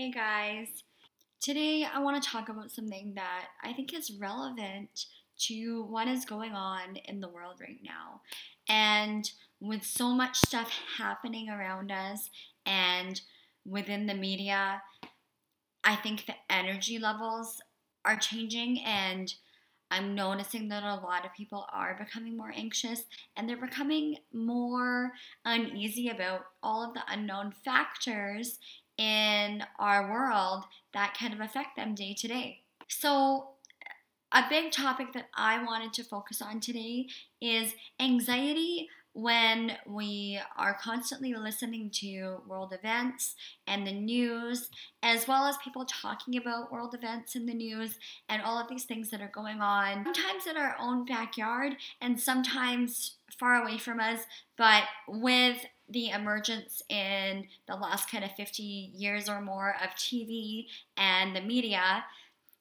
Hey guys, today I want to talk about something that I think is relevant to what is going on in the world right now. And with so much stuff happening around us and within the media, I think the energy levels are changing and I'm noticing that a lot of people are becoming more anxious and they're becoming more uneasy about all of the unknown factors in our world that kind of affect them day to day. So a big topic that I wanted to focus on today is anxiety when we are constantly listening to world events and the news, as well as people talking about world events in the news and all of these things that are going on, sometimes in our own backyard and sometimes far away from us, but with the emergence in the last kind of 50 years or more of TV and the media,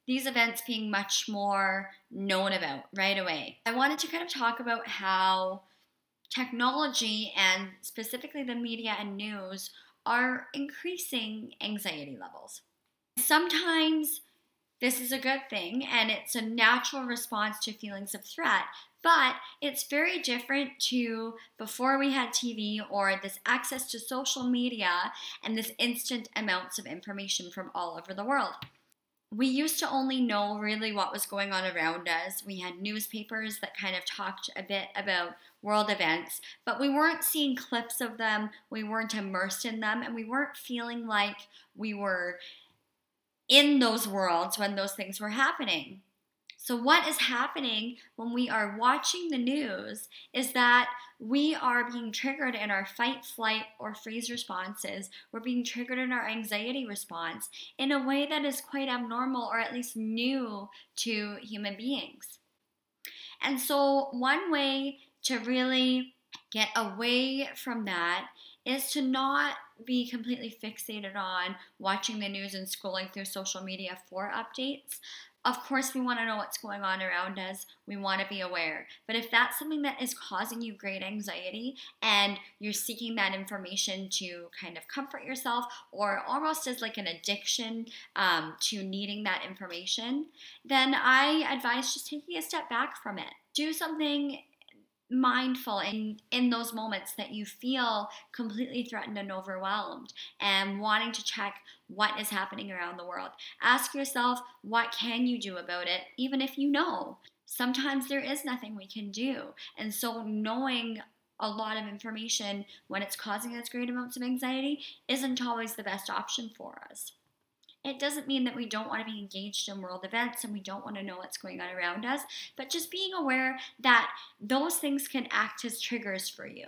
these events being much more known about right away. I wanted to kind of talk about how technology and specifically the media and news are increasing anxiety levels. Sometimes this is a good thing and it's a natural response to feelings of threat, but it's very different to before we had TV or this access to social media and this instant amounts of information from all over the world. We used to only know really what was going on around us. We had newspapers that kind of talked a bit about world events, but we weren't seeing clips of them, we weren't immersed in them, and we weren't feeling like we were in those worlds when those things were happening. So what is happening when we are watching the news is that we are being triggered in our fight, flight, or freeze responses. We're being triggered in our anxiety response in a way that is quite abnormal or at least new to human beings. And so one way to really get away from that is to not be completely fixated on watching the news and scrolling through social media for updates. Of course, we want to know what's going on around us. We want to be aware. But if that's something that is causing you great anxiety and you're seeking that information to kind of comfort yourself or almost as like an addiction to needing that information, then I advise just taking a step back from it. Do something mindful in those moments that you feel completely threatened and overwhelmed and wanting to check what is happening around the world. Ask yourself, what can you do about it, even if you know? Sometimes there is nothing we can do. And so knowing a lot of information when it's causing us great amounts of anxiety isn't always the best option for us. It doesn't mean that we don't want to be engaged in world events and we don't want to know what's going on around us, but just being aware that those things can act as triggers for you.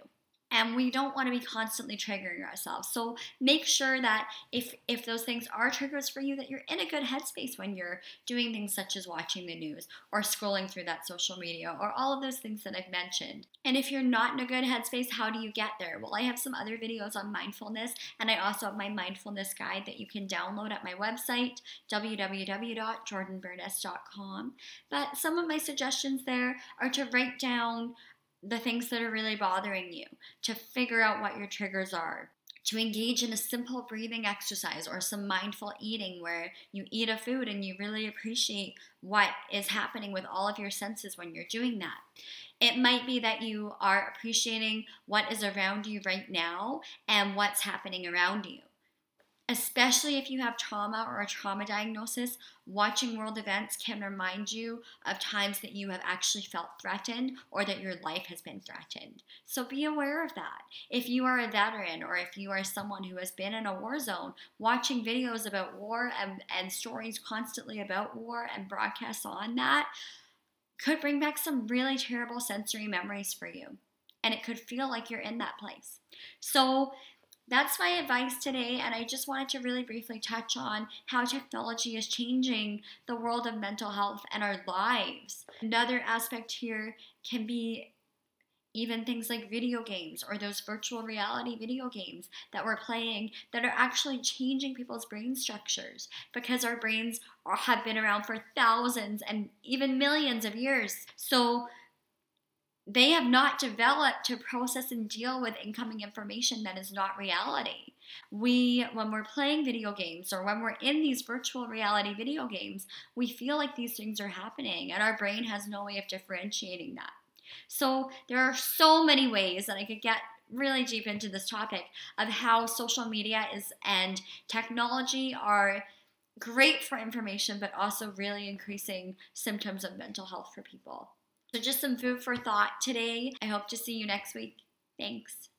And we don't want to be constantly triggering ourselves. So make sure that if those things are triggers for you, that you're in a good headspace when you're doing things such as watching the news or scrolling through that social media or all of those things that I've mentioned. And if you're not in a good headspace, how do you get there? Well, I have some other videos on mindfulness, and I also have my mindfulness guide that you can download at my website, www.jordanburness.com. But some of my suggestions there are to write down the things that are really bothering you, to figure out what your triggers are, to engage in a simple breathing exercise or some mindful eating where you eat a food and you really appreciate what is happening with all of your senses when you're doing that. It might be that you are appreciating what is around you right now and what's happening around you. Especially if you have trauma or a trauma diagnosis, watching world events can remind you of times that you have actually felt threatened or that your life has been threatened. So be aware of that. If you are a veteran or if you are someone who has been in a war zone, watching videos about war and stories constantly about war and broadcasts on that could bring back some really terrible sensory memories for you. And it could feel like you're in that place. So that's my advice today, and I just wanted to really briefly touch on how technology is changing the world of mental health and our lives. Another aspect here can be even things like video games or those virtual reality video games that we're playing that are actually changing people's brain structures because our brains have been around for thousands and even millions of years. So they have not developed to process and deal with incoming information that is not reality. When we're playing video games or when we're in these virtual reality video games, we feel like these things are happening and our brain has no way of differentiating that. So there are so many ways that I could get really deep into this topic of how social media is and technology are great for information, but also really increasing symptoms of mental health for people. So just some food for thought today. I hope to see you next week. Thanks.